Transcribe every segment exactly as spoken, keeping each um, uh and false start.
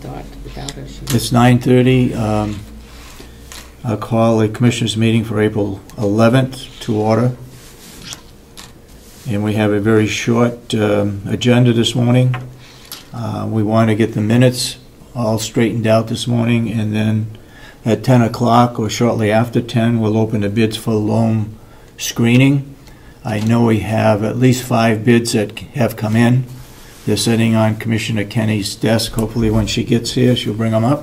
start without her. She it's nine thirty. Um, I'll call a commissioners meeting for April eleventh to order. And we have a very short um, agenda this morning. Uh, we want to get the minutes all straightened out this morning, and then at ten o'clock or shortly after ten, we'll open the bids for loam screening. I know we have at least five bids that have come in. They're sitting on Commissioner Kenny's desk. Hopefully when she gets here, she'll bring them up.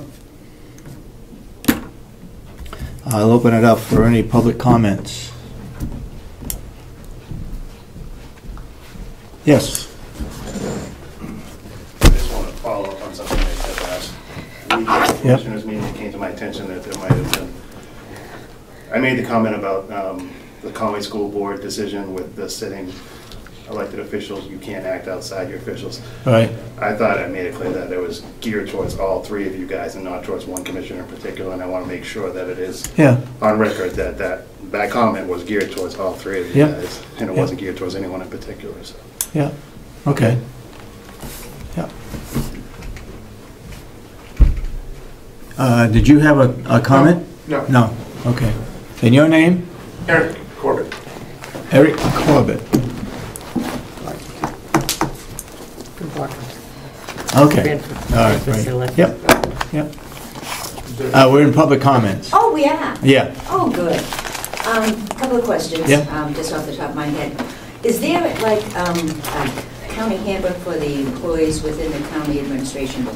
I'll open it up for any public comments. Yes. I just want to follow up on something I said last week. Yep. Commissioners meeting, it came to my attention that there might have been. I made the comment about um, the Conway School Board decision with the sitting elected officials. You can't act outside your officials. Right. I thought I made it clear that it was geared towards all three of you guys and not towards one commissioner in particular, and I want to make sure that it is yeah. on record that that that comment was geared towards all three of you yep. guys, and it yep. wasn't geared towards anyone in particular. So. Yeah. Okay. Yeah. Uh, did you have a, a comment? No. No. No. Okay. And your name? Eric Corbett. Eric Corbett. Okay. All right. Right. Yep. Yep. Uh, we're in public comments. Oh, we are. Yeah. Oh, good. Um, a couple of questions. Yeah. Um, just off the top of my head, is there like um, a county handbook for the employees within the county administration?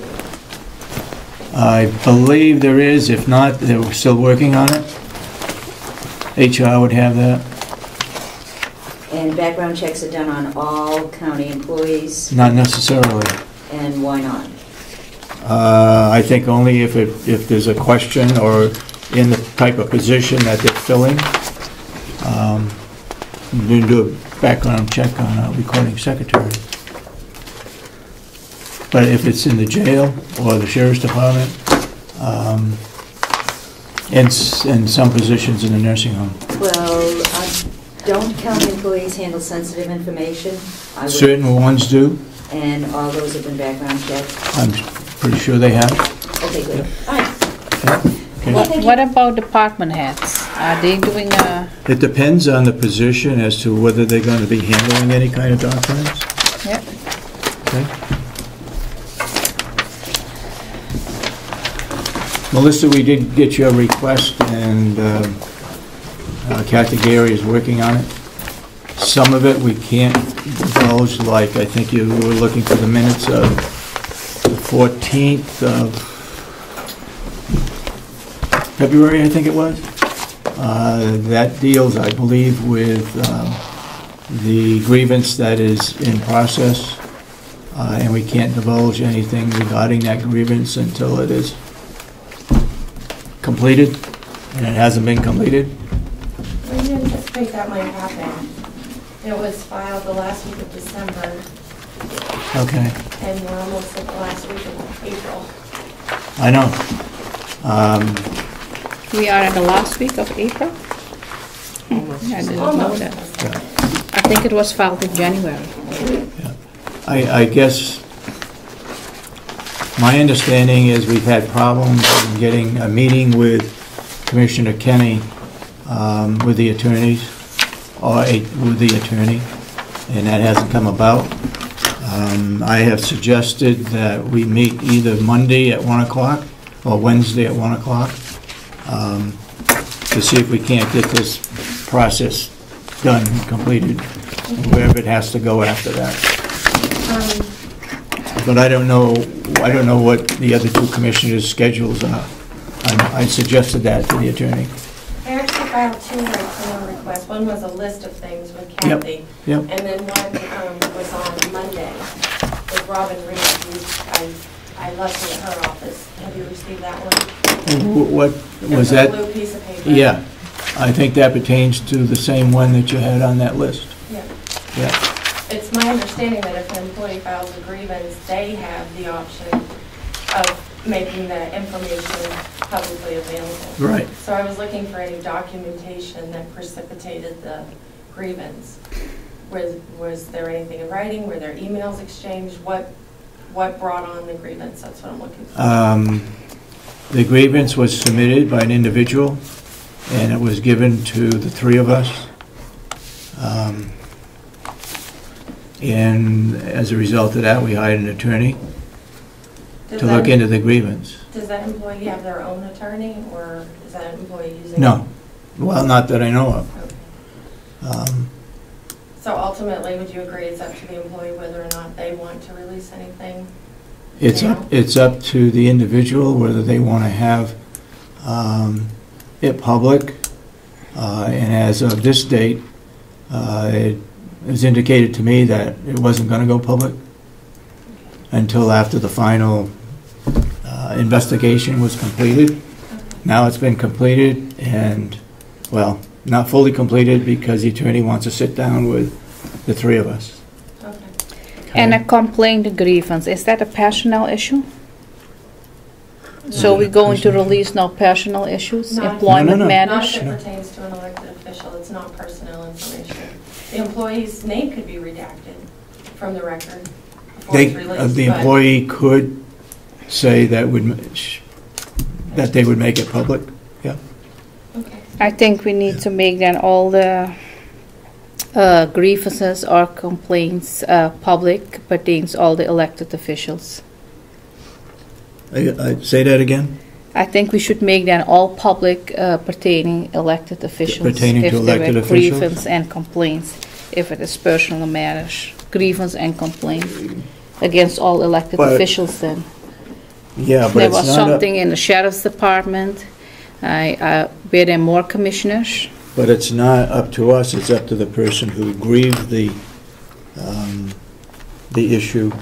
I believe there is. If not, they're still working on it. H R would have that. And background checks are done on all county employees? Not necessarily. And why not? Uh, I think only if, it, if there's a question or in the type of position that they're filling. Um, you can do a background check on a recording secretary. But if it's in the jail or the sheriff's department, um, and, and some positions in the nursing home. Well, I don't county employees handle sensitive information? I Certain would. ones do. And all those have been background checked? I'm pretty sure they have. Okay, good. Yeah. All right. Okay. Well, what about department heads? Are they doing a... It depends on the position as to whether they're going to be handling any kind of documents. Yep. Okay. Melissa, we did get your request, and uh, uh, Kathy Garry is working on it. Some of it we can't divulge, like I think you were looking for the minutes of the fourteenth of February, I think it was. Uh, that deals, I believe, with uh, the grievance that is in process, uh, and we can't divulge anything regarding that grievance until it is completed, and it hasn't been completed. We didn't anticipate that might happen. It was filed the last week of December. Okay. And we're almost at the last week of April. I know. Um, we are at the last week of April? Almost. Yeah, I didn't almost. know that. Yeah. I think it was filed in January. Yeah. I, I guess my understanding is we've had problems in getting a meeting with Commissioner Kenny um, with the attorneys. Or a, with the attorney, and that hasn't come about. Um, I have suggested that we meet either Monday at one o'clock or Wednesday at one o'clock um, to see if we can't get this process done and completed, okay. wherever it has to go after that. Um. But I don't know. I don't know what the other two commissioners' schedules are. I, I suggested that to the attorney. I filed two curriculum requests. One was a list of things with Kathy, yep, yep. and then one um, was on Monday with Robin Reade. I, I left it at her office. Have you received that one? What was that? A blue piece of paper. Yeah, I think that pertains to the same one that you had on that list. Yeah. Yeah. It's my understanding that if an employee files a grievance, they have the option of making the information publicly available. Right. So I was looking for any documentation that precipitated the grievance. Was, was there anything in writing? Were there emails exchanged? What what brought on the grievance? That's what I'm looking for. Um, the grievance was submitted by an individual, and it was given to the three of us. Um, and as a result of that, we hired an attorney does to look into the grievance. Does that employee have their own attorney, or is that employee using? No. Well, not that I know of. Okay. Um, so ultimately, would you agree it's up to the employee whether or not they want to release anything? It's now? up. It's up to the individual whether they want to have um, it public. Uh, and as of this date, uh, it was indicated to me that it wasn't going to go public until after the final uh, investigation was completed. Okay. Now it's been completed, and well, not fully completed because the attorney wants to sit down with the three of us. Okay. Okay. And a complaint grievance, is that a personal issue? No. So we're going to release no personal issues, not employment no, no, no. matters? Not if it pertains to an elected official, it's not personnel information. The employee's name could be redacted from the record. They, released, uh, the employee could say that would that they would make it public. Yeah. Okay. I think we need yeah. to make then all the uh, grievances or complaints uh, public pertains all the elected officials. I, I say that again. I think we should make then all public uh, pertaining elected officials pertaining if to elected there were officials grievances and complaints. If it is personal matters, grievance and complaint against all elected but officials then. Yeah, but there it's was not something in the sheriff's department. I, I were there more commissioners? But it's not up to us, it's up to the person who grieved the, um, the issue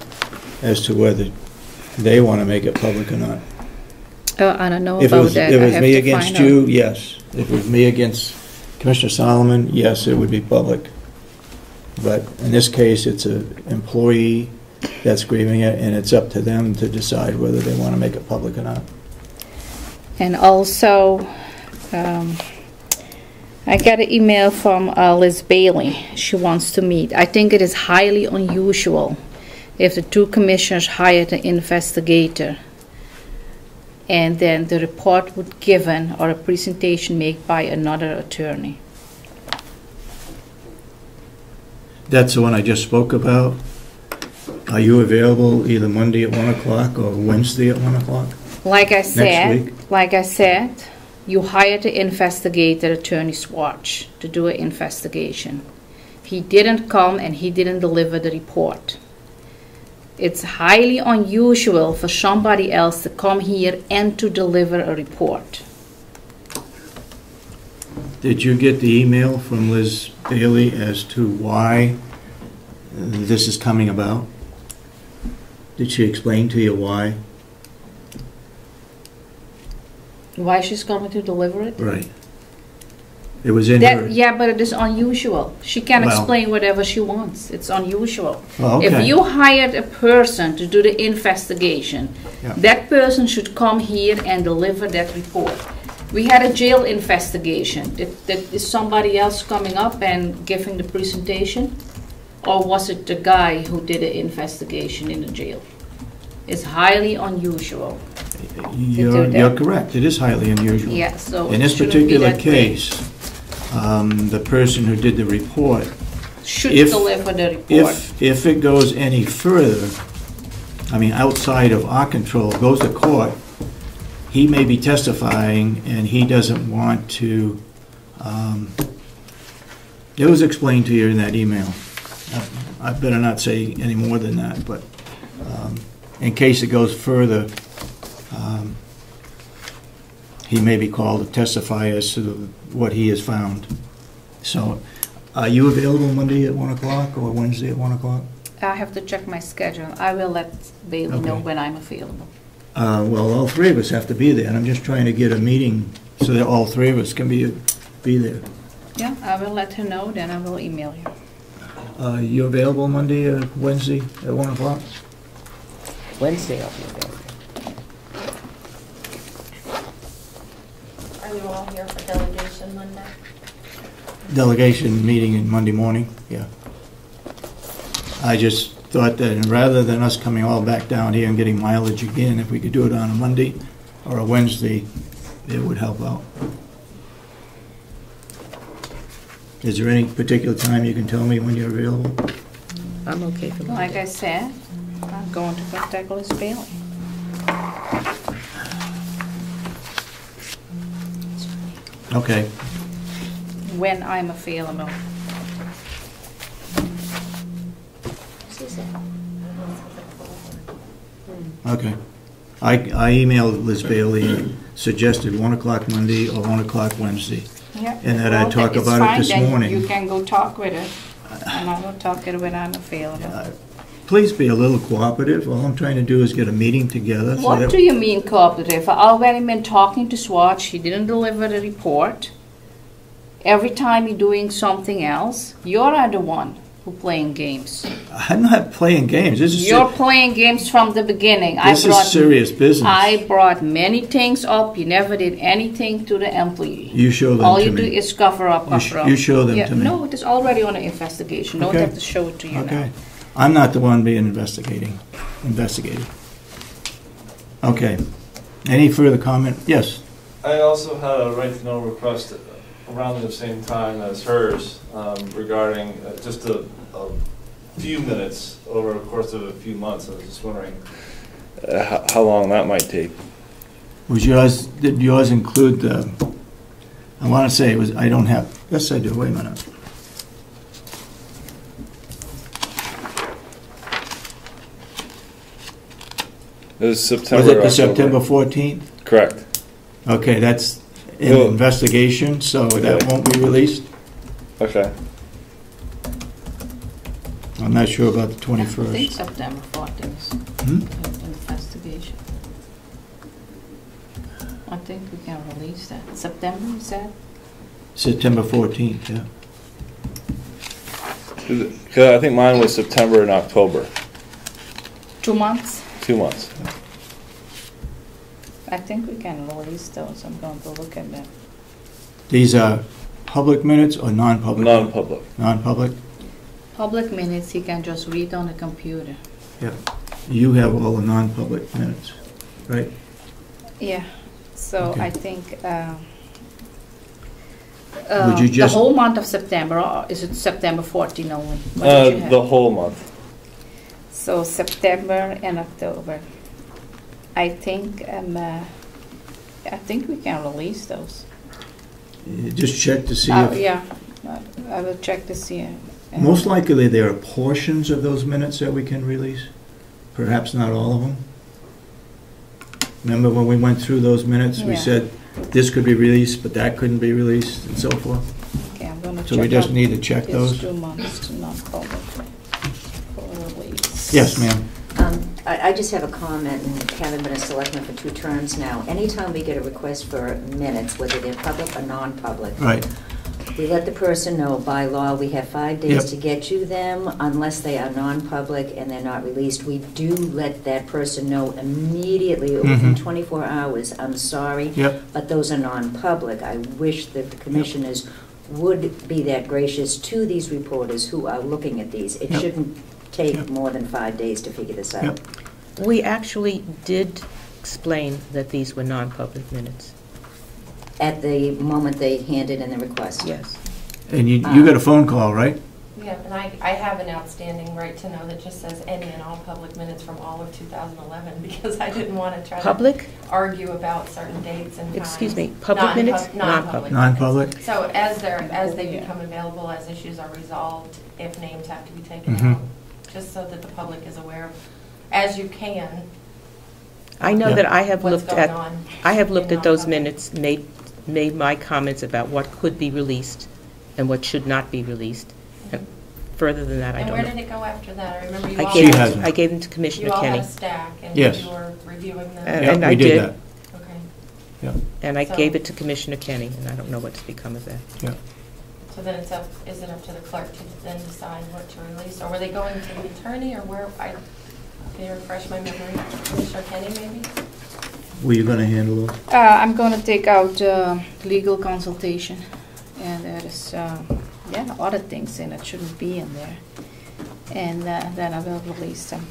as to whether they want to make it public or not. Oh, I don't know if about it was, that. If it was I me against you, out. yes. If it was me against Commissioner Solomon, yes, it would be public. But in this case, it's an employee that's grieving it, and it's up to them to decide whether they want to make it public or not. And also, um, I got an email from uh, Liz Bailey. She wants to meet. I think it is highly unusual if the two commissioners hired an investigator and then the report would given or a presentation made by another attorney. That's the one I just spoke about. Are you available either Monday at one o'clock or Wednesday at one o'clock? Like I said, like I said, you hired the investigator, Attorney Swatch, to do an investigation. He didn't come and he didn't deliver the report. It's highly unusual for somebody else to come here and to deliver a report. Did you get the email from Liz Bailey as to why this is coming about? Did she explain to you why? Why she's coming to deliver it? Right. It was in that, her... Yeah, but it is unusual. She can well, explain whatever she wants. It's unusual. Well, okay. If you hired a person to do the investigation, yeah. that person should come here and deliver that report. We had a jail investigation. Did, did, is somebody else coming up and giving the presentation? Or was it the guy who did the investigation in the jail? It's highly unusual. You're, you're correct. It is highly unusual. Yeah, so in this particular case, um, the person who did the report should if, deliver the report. If, if it goes any further, I mean, outside of our control, goes to court, he may be testifying, and he doesn't want to. Um, it was explained to you in that email. I, I better not say any more than that, but um, in case it goes further, um, he may be called to testify as to what he has found. So, are you available Monday at one o'clock or Wednesday at one o'clock? I have to check my schedule. I will let Bailey okay. know when I'm available. Uh, well, all three of us have to be there, and I'm just trying to get a meeting so that all three of us can be be there. Yeah, I will let her know, then I will email you. Uh, you available Monday or Wednesday at one o'clock? Wednesday I'll be available. Are you all here for delegation Monday? Delegation meeting in Monday morning, yeah. I just thought that rather than us coming all back down here and getting mileage again, if we could do it on a Monday or a Wednesday, it would help out. Is there any particular time you can tell me when you're available? I'm okay for Monday. Like I said, I'm going to contact Liz Bailey. Okay. When I'm available. Okay. I, I emailed Liz Bailey and suggested one o'clock Monday or one o'clock Wednesday. Yep. And that well, I talk about fine, it this morning. You can go talk with her, and I will talk it when I'm available. Uh, please be a little cooperative. All I'm trying to do is get a meeting together. So what do you mean cooperative? I already been talking to Swatch. She didn't deliver the report. Every time you're doing something else, you're the one who playing games. I'm not playing games. This is you're playing games from the beginning. This I brought, is serious business. I brought many things up. You never did anything to the employee. You show them all to me. All you do is cover up. You, sh up. you show them yeah, to me. No, it is already on an investigation. Okay. Don't have to show it to you okay. now. I'm not the one being investigating. Investigated. Okay. Any further comment? Yes. I also had a right to know request around the same time as hers um, regarding uh, just a, a few minutes over the course of a few months. I was just wondering uh, how, how long that might take. Was yours, did yours include the, I want to say it was, I don't have, yes I do, wait a minute. It was September. Was it the September fourteenth? Correct. Okay, that's in well, investigation, so okay. that won't be released? Okay. I'm not sure about the twenty-first. I think September fourteenth. Hmm? Investigation. I think we can release that. September, you said? September fourteenth, yeah. I think mine was September and October. Two months? Two months. I think we can release those. I'm going to look at them. These are public minutes or non-public? Non-public. Non-public? Public minutes he can just read on the computer. Yeah. You have all the non-public minutes, right? Yeah. So okay. I think uh, uh, Would you just the whole month of September, or is it September fourteenth only? Uh, the whole month. So September and October. I think um, uh, I think we can release those. You just check to see. Uh, if yeah, I will check to see. If most likely, there are portions of those minutes that we can release. Perhaps not all of them. Remember when we went through those minutes, yeah. we said this could be released, but that couldn't be released, and so forth. Okay, I'm going to. So check we just need to check it's those. Two months to not publicly release. Yes, ma'am. I just have a comment, and having been a selectman for two terms now, anytime we get a request for minutes, whether they're public or non-public, right. we let the person know by law we have five days yep. to get you them unless they are non-public and they're not released. We do let that person know immediately mm-hmm. within twenty-four hours, I'm sorry, yep. but those are non-public. I wish that the commissioners yep. would be that gracious to these reporters who are looking at these. It yep. shouldn't take yep. more than five days to figure this out. Yep. We actually did explain that these were non-public minutes. At the moment they handed in the request? Yes. And you, you um, got a phone call, right? Yeah, and I, I have an outstanding right to know that just says any and all public minutes from all of two thousand eleven because I didn't want to try public? to argue about certain dates and times. Excuse me, public non minutes? Non-public. Non-public. So as, as they yeah. become available, as issues are resolved, if names have to be taken mm-hmm. out, just so that the public is aware of, as you can. I know yeah. that I have What's looked at I have looked at those minutes, made made my comments about what could be released and what should not be released. Mm-hmm. And further than that, and I don't know. And where did it go after that? I remember you I all gave them, I gave them to Commissioner you all Kenny. You had a stack, and yes. you were reviewing them. And, yeah, and I did. did. That. Okay. Yeah. And I so gave it to Commissioner Kenny, and I don't know what's become of that. Yeah. So then it's up, is it up to the clerk to then decide what to release? Or were they going to the attorney or where, I, can you refresh my memory? Commissioner Kenny maybe? Were you going to handle it? Uh, I'm going to take out uh, legal consultation. And there is, uh, yeah, a lot of things in it shouldn't be in there. and uh, then I will release them.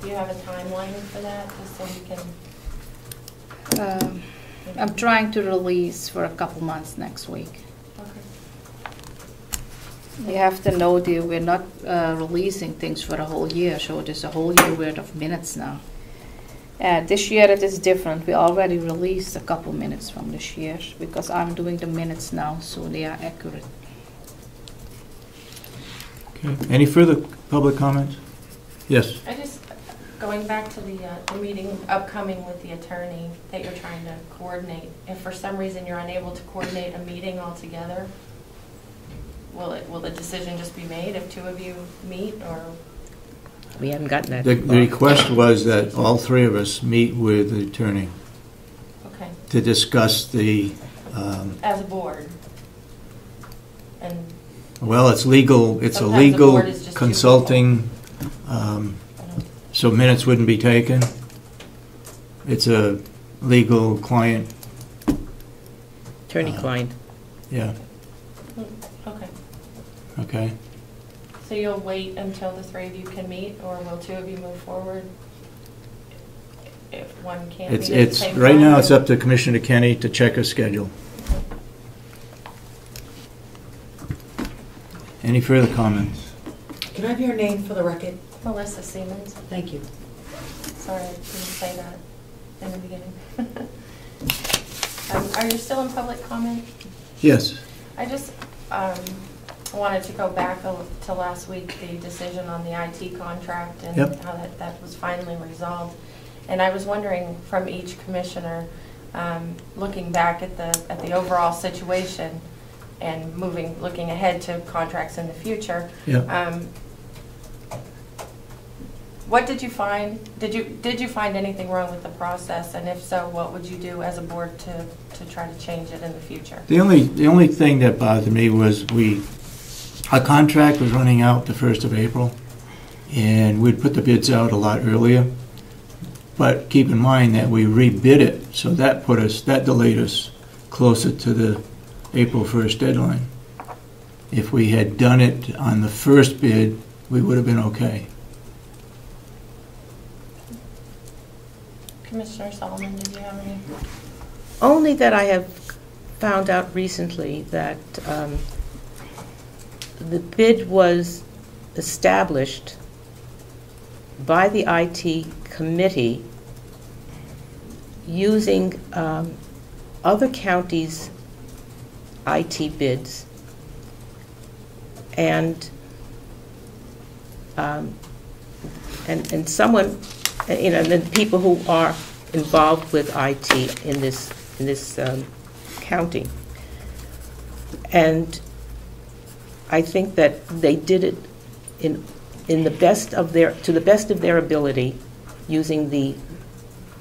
Do you have a timeline for that, just so we can? Um, I'm trying to release for a couple months next week. Okay. You have to know that we're not uh, releasing things for a whole year, so it is a whole year worth of minutes now. Uh, this year it is different. We already released a couple minutes from this year because I'm doing the minutes now, so they are accurate. Okay. Any further public comments? Yes. I just going back to the, uh, the meeting upcoming with the attorney that you're trying to coordinate. If for some reason you're unable to coordinate a meeting altogether, will it will the decision just be made if two of you meet or? We haven't gotten that. The, the request was that all three of us meet with the attorney. Okay. To discuss the. Um, As a board. And. Well, it's legal. It's a legal consulting, um, so minutes wouldn't be taken. It's a legal client. Attorney uh, client. Yeah. Okay. Okay. So you'll wait until the three of you can meet, or will two of you move forward if one can't meet? It's, it's at the same right time? Now it's up to Commissioner Kenny to check his schedule. Okay. Any further comments? Can I have your name for the record? Melissa Siemens. Thank you. Sorry, I didn't say that in the beginning. um, are you still in public comment? Yes. I just... Um, I wanted to go back to last week, the decision on the I T contract and yep. how that, that was finally resolved. And I was wondering from each commissioner, um, looking back at the at the overall situation and moving, looking ahead to contracts in the future. Yep. Um, what did you find? Did you did you find anything wrong with the process? And if so, what would you do as a board to to try to change it in the future? The only the only thing that bothered me was we. Our contract was running out the first of April, and we'd put the bids out a lot earlier. But keep in mind that we rebid it, so that put us, that delayed us closer to the April first deadline. If we had done it on the first bid, we would have been okay. Commissioner Solomon, did you have any? Only that I have found out recently that um, the bid was established by the I T committee using um, other counties' I T bids, and um, and and someone, you know, the people who are involved with I T in this in this um, county, and. I think that they did it in in the best of their to the best of their ability, using the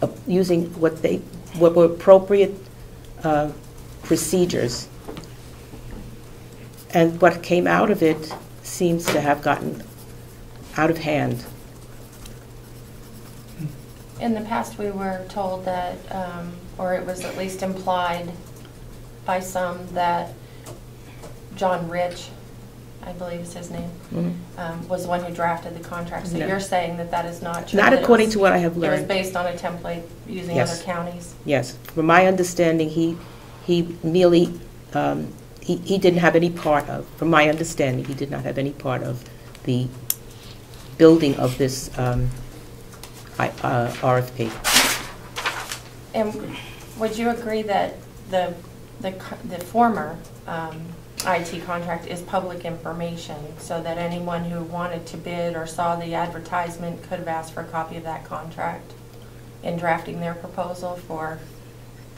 uh, using what they what were appropriate uh, procedures, and what came out of it seems to have gotten out of hand. In the past, we were told that, um, or it was at least implied by some that John Rich, I believe is his name, mm-hmm. um, was the one who drafted the contract. So no. You're saying that that is not true? Not according was, to what I have learned. It was based on a template using yes. other counties? Yes. From my understanding, he he merely, um, he, he didn't have any part of, from my understanding, he did not have any part of the building of this um, I, uh, R F P. And would you agree that the, the, the former um, I T contract is public information, so that anyone who wanted to bid or saw the advertisement could have asked for a copy of that contract in drafting their proposal for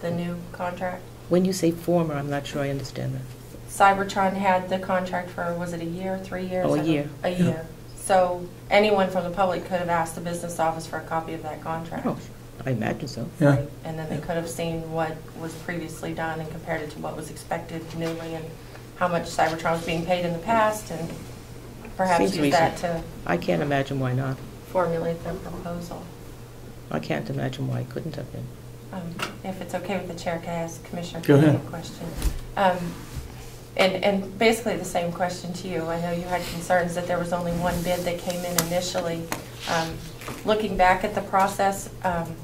the new contract? When you say former, I'm not sure I understand that. Cybertron had the contract for, was it a year, three years? Oh, a year. A year. Yeah. So anyone from the public could have asked the business office for a copy of that contract. Oh, I imagine so. Yeah. Right. And then they could have seen what was previously done and compared it to what was expected newly and how much Cybertron was being paid in the past, and perhaps Seems use reason. that to... I can't imagine why not. ...formulate their proposal. I can't imagine why it couldn't have been. Um, if it's okay with the chair, can I ask Commissioner Go ahead. a question? Um, And, and basically the same question to you. I know you had concerns that there was only one bid that came in initially. Um, looking back at the process, um,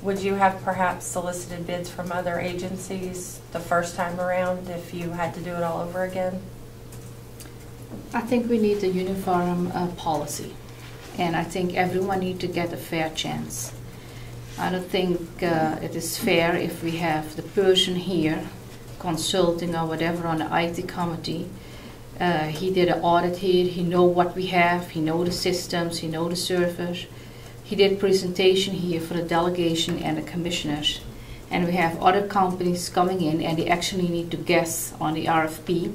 would you have perhaps solicited bids from other agencies the first time around if you had to do it all over again? I think we need a uniform uh, policy, and I think everyone needs to get a fair chance. I don't think uh, it is fair if we have the person here consulting or whatever on the I T committee. Uh, he did an audit here, he know what we have, he know the systems, he know the servers. He did presentation here for the delegation and the commissioners. And we have other companies coming in and they actually need to guess on the R F P.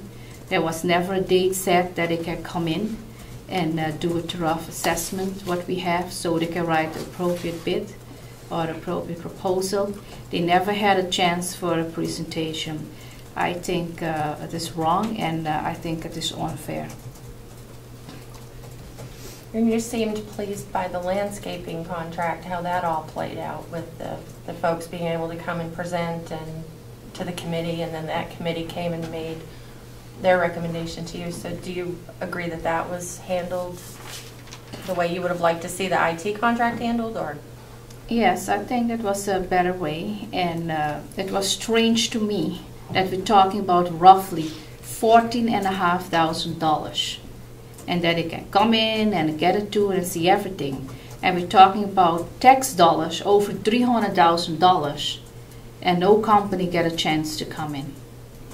There was never a date set that they can come in and uh, do a rough assessment what we have so they can write the appropriate bid or appropriate proposal. They never had a chance for a presentation. I think uh, it is wrong, and uh, I think it is unfair. And you seemed pleased by the landscaping contract, how that all played out with the, the folks being able to come and present and to the committee, and then that committee came and made their recommendation to you. So do you agree that that was handled the way you would have liked to see the I T contract handled, or? Yes, I think that was a better way, and uh, it was strange to me that we're talking about roughly fourteen and a half thousand dollars, and that it can come in and get a tour and see everything, and we're talking about tax dollars over three hundred thousand dollars, and no company get a chance to come in.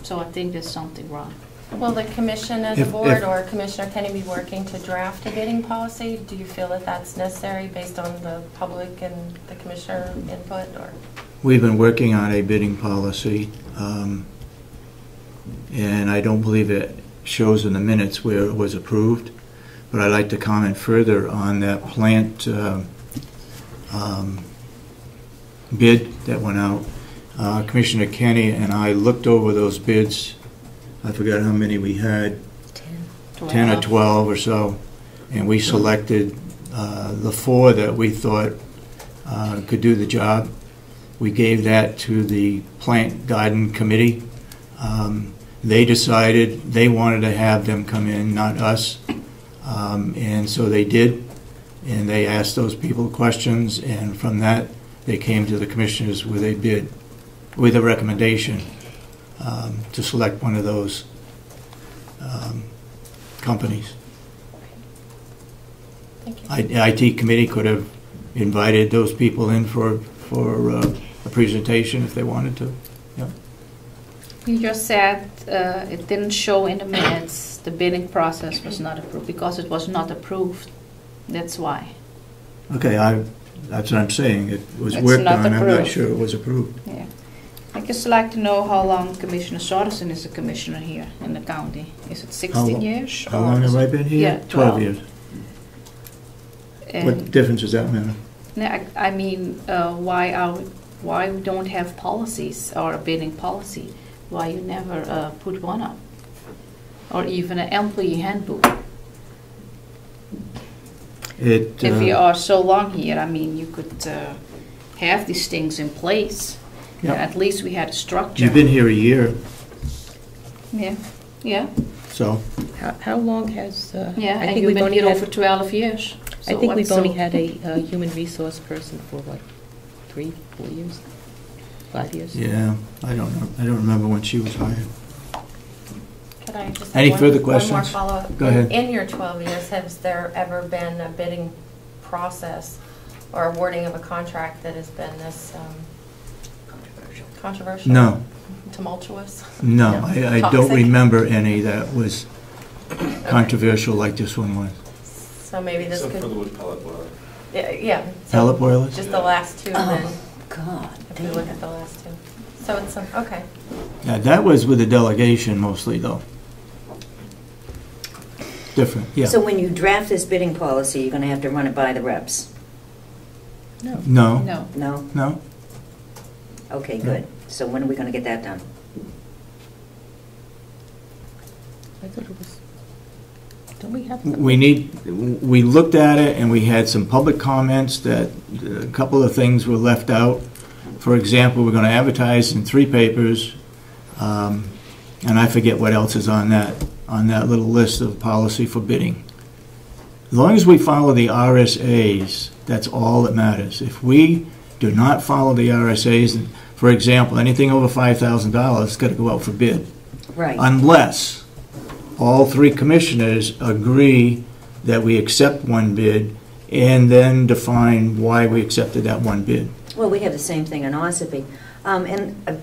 So I think there's something wrong. Will the commission as a board or Commissioner Kenny be working to draft a bidding policy? Do you feel that that's necessary based on the public and the commissioner input? Or? We've been working on a bidding policy, um, and I don't believe it shows in the minutes where it was approved, but I'd like to comment further on that plant uh, um, bid that went out. Uh, Commissioner Kenny and I looked over those bids. I forgot how many we had, ten, twelve. ten or twelve or so, and we selected uh, the four that we thought uh, could do the job. We gave that to the Plant Garden Committee. Um, they decided they wanted to have them come in, not us, um, and so they did, and they asked those people questions, and from that they came to the commissioners with a bid, with a recommendation. Um, to select one of those um, companies. Thank you. I, the I T committee could have invited those people in for, for uh, a presentation if they wanted to. Yeah. You just said uh, it didn't show in the minutes, the bidding process was not approved because it was not approved. That's why. Okay, I, that's what I'm saying. It was it's worked on. Approved. I'm not sure it was approved. Yeah. I just like to know how long Commissioner Sorensen is the commissioner here in the county. Is it sixteen years? How long have I been here? Yeah, twelve years. And what difference does that matter? I, I mean, uh, why are we, why we don't have policies or a bidding policy? Why you never uh, put one up, or even an employee handbook? It, if uh, you are so long here, I mean, you could uh, have these things in place. Yep. Yeah, at least we had a structure. You've been here a year. Yeah, yeah. So? How, how long has... Uh, yeah, I and think we've been here over twelve years. So I think we've so only had a uh, human resource person for, what, three, four years? Five years? Yeah, I don't know. I don't remember when she was hired. Could I just Any one, further questions? One more follow-up. Go ahead. In your twelve years, has there ever been a bidding process or awarding of a contract that has been this... Um, Controversial? No. Tumultuous? No, no. I, I don't remember any that was controversial like this one was. So maybe this Except could... Except for the pellet boiler. Yeah. yeah. So pellet boilers? Just yeah. the last two. Oh, then God. If we look at the last two. So it's some... Okay. Yeah, that was with the delegation mostly, though. Different, yeah. So when you draft this bidding policy, you're going to have to run it by the reps? No. No. No. No? No. Okay, good. So when are we going to get that done? I thought it was... Don't we have... We need... We looked at it and we had some public comments that a couple of things were left out. For example, we're going to advertise in three papers. Um, And I forget what else is on that, on that little list of policy for bidding. As long as we follow the R S As, that's all that matters. If we do not follow the R S As, for example, anything over five thousand dollars has got to go out for bid. Right. Unless all three commissioners agree that we accept one bid and then define why we accepted that one bid. Well, we have the same thing in Ossipee. Um, and uh,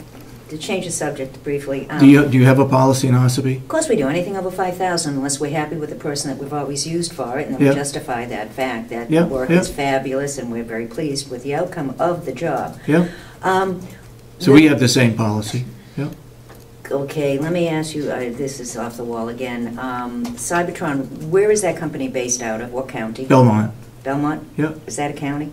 to change the subject briefly. Um, do, you, do you have a policy in Ossipee? Of course we do. Anything over five thousand dollars, unless we're happy with the person that we've always used for it, and then yep. we justify that fact that yep. the work yep. is fabulous and we're very pleased with the outcome of the job. Yep. Um, so we have the same policy. Yep. Okay, let me ask you, uh, this is off the wall again. Um, Cybertron, where is that company based out of? What county? Belmont. Belmont? Yep. Is that a county?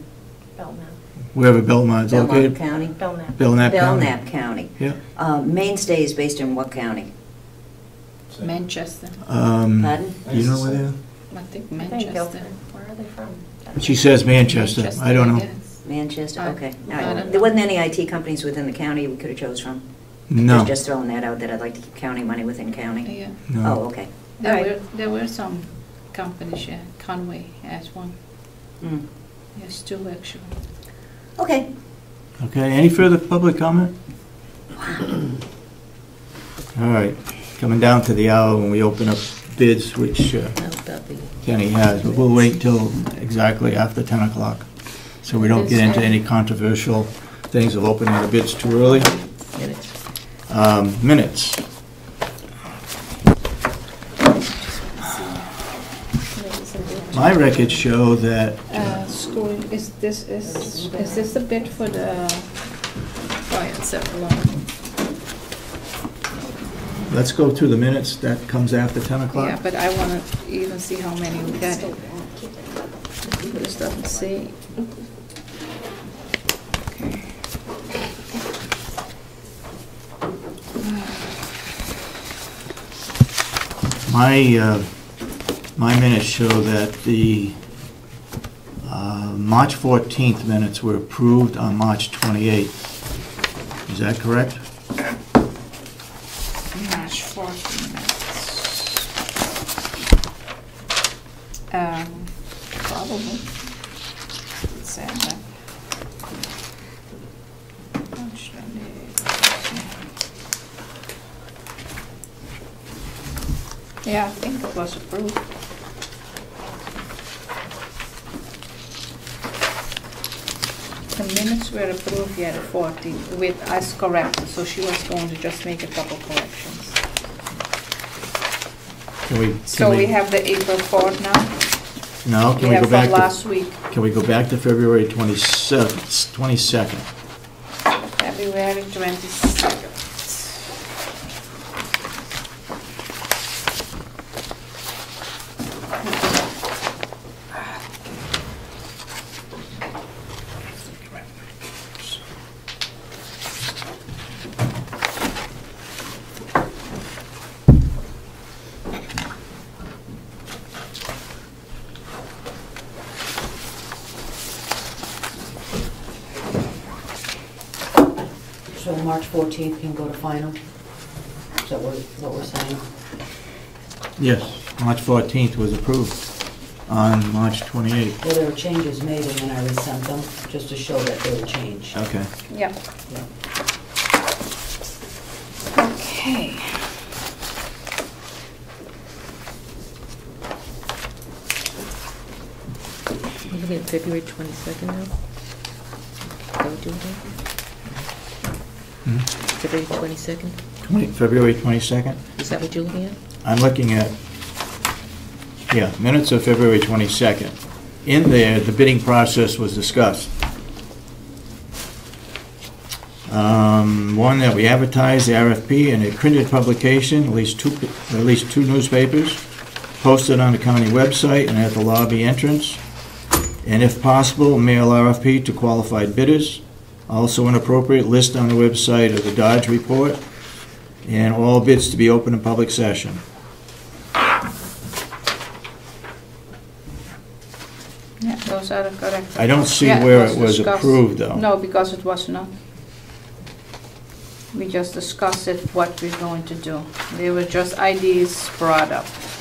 Belmont. Wherever Belmont is Belmont located. County? Belknap. Belknap, Belknap County. County. Yeah. Uh, Mainstay is based in what county? Manchester. Um, Pardon? You know where they are? I think Manchester. I think where are they from? She says Manchester. Manchester I don't know. Manchester, okay. I, I right. There wasn't any I T companies within the county we could have chose from? No. I was just throwing that out that I'd like to keep county money within county. Yeah. No. Oh, okay. There, right. were, there were some companies, yeah. Conway has one. Mm. Yes, two actually. Okay. Okay. Any further public comment? All right. Coming down to the hour when we open up bids, which uh, Kenny has, but we'll wait till exactly after ten o'clock so we don't get into any controversial things of opening the bids too early. Minutes. Um, minutes. My records show that uh, school is this is is this the bid for the oh, let's go through the minutes that comes after ten o'clock. Yeah, but I want to even see how many we got. This doesn't see. Okay. My. Uh, My minutes show that the uh, March fourteenth minutes were approved on March twenty-eighth. Is that correct? March fourteenth minutes. Um, probably. Sad. Yeah, I think it was approved. The minutes were approved, yeah, the fourteenth, with us corrected, so she was going to just make a couple corrections. Can we, can so we, we have the April fourth now? No, can we, we go back to last week? Can we go back to February twenty-seventh, twenty-second? February twenty-second. March fourteenth can go to final? Is that what, what we're saying? Yes, March fourteenth was approved on March twenty-eighth. Well, there were changes made and then I resent them just to show that they were changed. Okay. Yeah. Yeah. Okay. We're looking at February twenty-second now? Can we do that? Mm-hmm. February twenty-second? twenty, February twenty-second? Is that what you're looking at? I'm looking at, yeah, minutes of February twenty-second. In there, the bidding process was discussed. Um, one, that we advertised the R F P in a printed publication, at least two, at least two newspapers, posted on the county website and at the lobby entrance, and if possible, mail R F P to qualified bidders. Also an appropriate list on the website of the Dodge Report, and all bids to be open in public session. Yeah, those are the correct. I don't see yeah, where it was, it was approved, though. No, because it was not. we just discussed it, what we're going to do. They were just ideas brought up.